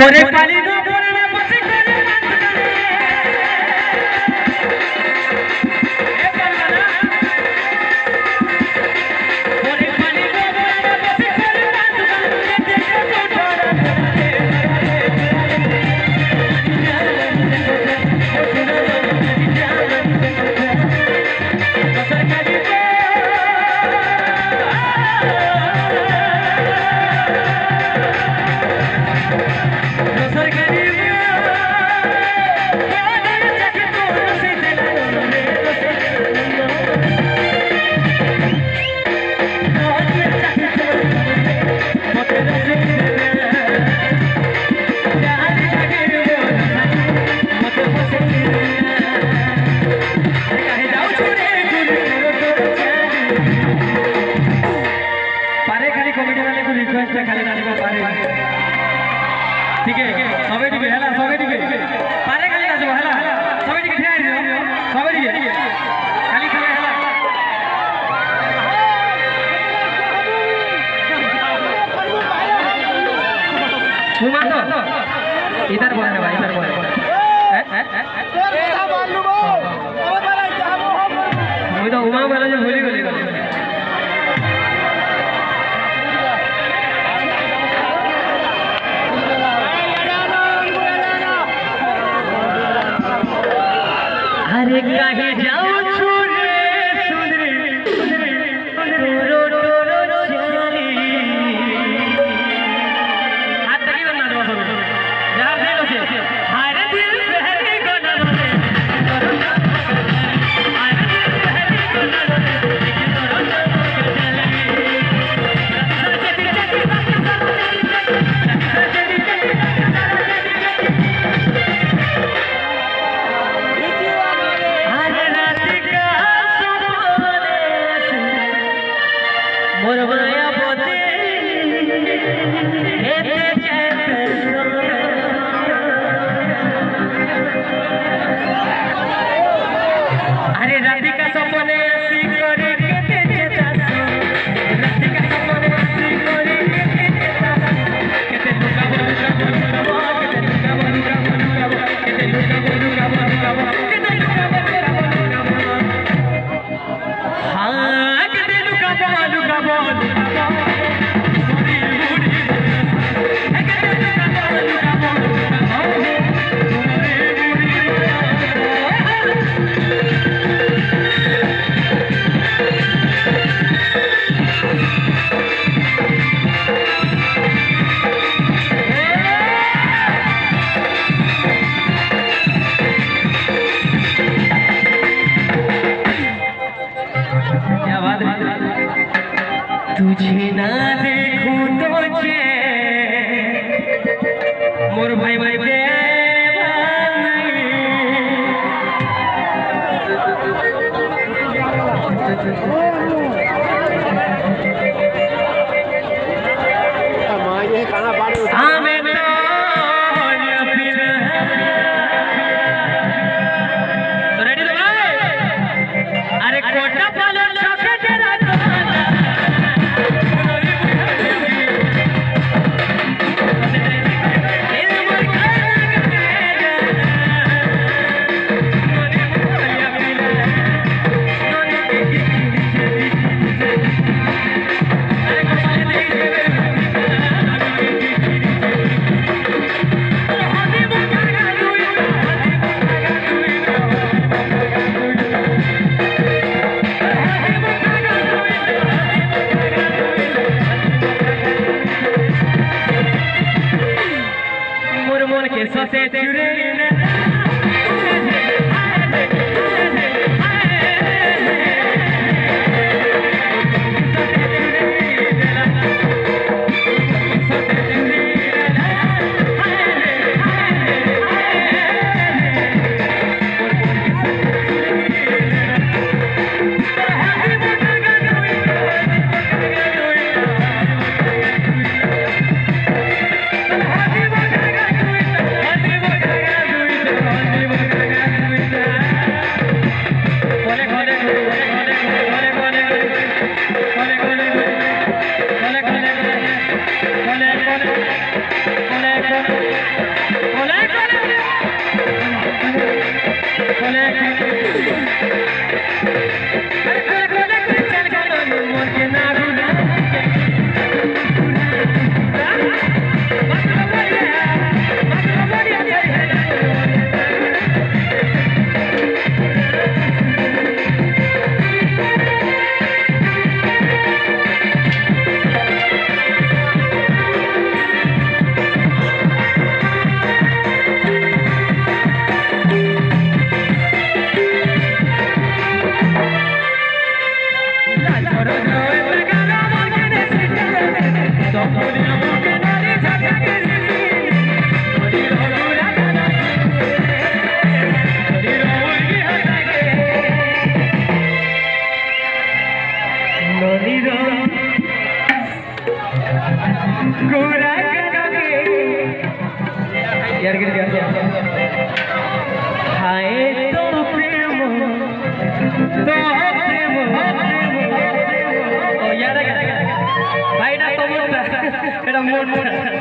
बोले पाली दो बोले ना बस करे बात करे ए बंदा बोले पाली दो बोले ना बस करे बात करे तेरे से डरा तेरे बसर का इधर बोलना भाई इधर बोलना मुझे तो उमा वाला जो भूली गली अरे कहीं जाओ तुझे ना देखूं तो चैन मोर भाई भाई यार भाई ना तो मोटा